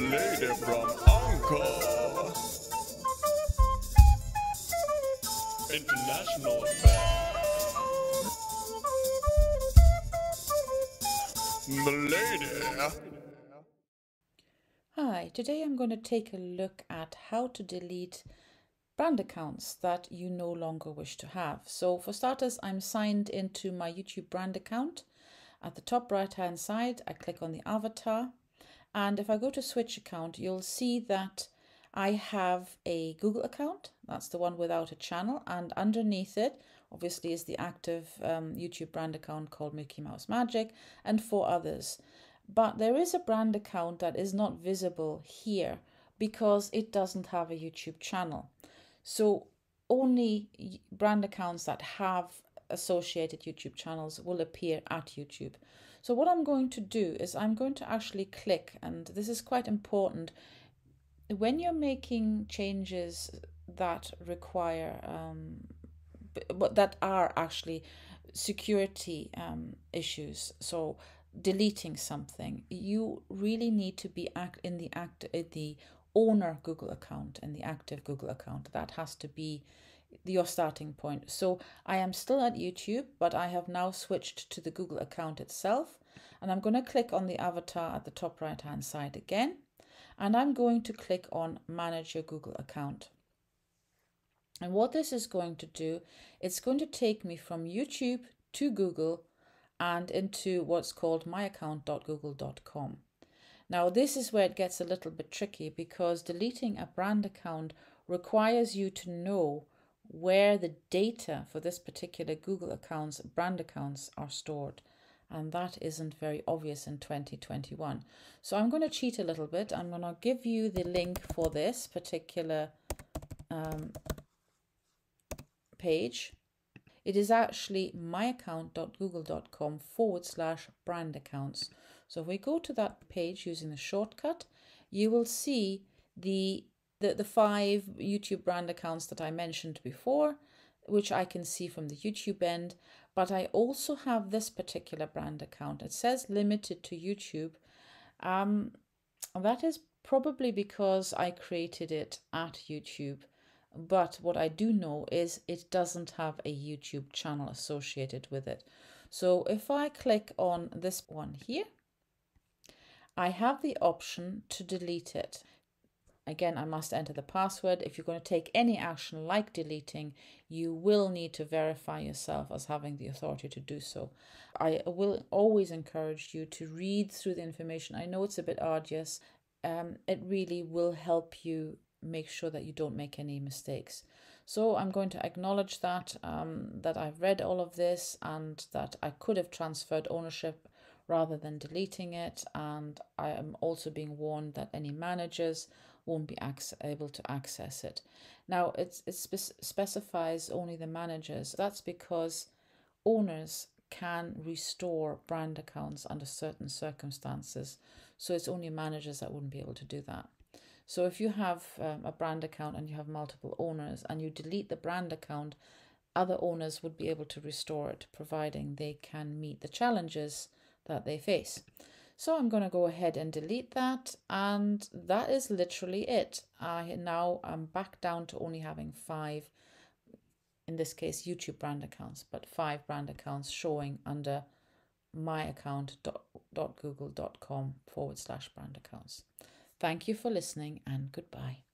the lady from Encore International Fair. The lady. Hi, today I'm going to take a look at how to delete brand accounts that you no longer wish to have. So for starters, I'm signed into my YouTube brand account. At the top right hand side, I click on the avatar, and if I go to switch account, you'll see that I have a Google account. That's the one without a channel, and underneath it obviously is the active YouTube brand account called Mickey Mouse Magic and 4 others. But there is a brand account that is not visible here because it doesn't have a YouTube channel. So only brand accounts that have associated YouTube channels will appear at YouTube. So what I'm going to do is I'm going to actually click, and this is quite important when you're making changes that require that are actually security issues. So deleting something, you really need to be in the owner Google account and the active Google account. That has to be your starting point. So I am still at YouTube, but I have now switched to the Google account itself, and I'm going to click on the avatar at the top right hand side again, and I'm going to click on manage your Google account. And what this is going to do, it's going to take me from YouTube to Google and into what's called myaccount.google.com. Now this is where it gets a little bit tricky, because deleting a brand account requires you to know where the data for this particular Google accounts, brand accounts, are stored, and that isn't very obvious in 2021. So I'm going to cheat a little bit. I'm going to give you the link for this particular page. It is actually myaccount.google.com/brand accounts. So if we go to that page using the shortcut, you will see the 5 YouTube brand accounts that I mentioned before, which I can see from the YouTube end, but I also have this particular brand account. It says limited to YouTube. That is probably because I created it at YouTube, but what I do know is it doesn't have a YouTube channel associated with it. So if I click on this one here, I have the option to delete it. Again, I must enter the password. If you're going to take any action like deleting, you will need to verify yourself as having the authority to do so. I will always encourage you to read through the information. I know it's a bit arduous. It really will help you make sure that you don't make any mistakes. So I'm going to acknowledge that, that I've read all of this and that I could have transferred ownership rather than deleting it. And I am also being warned that any managers won't be able to access it. Now it specifies only the managers. That's because owners can restore brand accounts under certain circumstances. So it's only managers that wouldn't be able to do that. So if you have a brand account and you have multiple owners and you delete the brand account, other owners would be able to restore it, providing they can meet the challenges that they face. So I'm going to go ahead and delete that, and that is literally it. Now I'm back down to only having 5, in this case YouTube brand accounts, but 5 brand accounts showing under myaccount.google.com/brand accounts. Thank you for listening, and goodbye.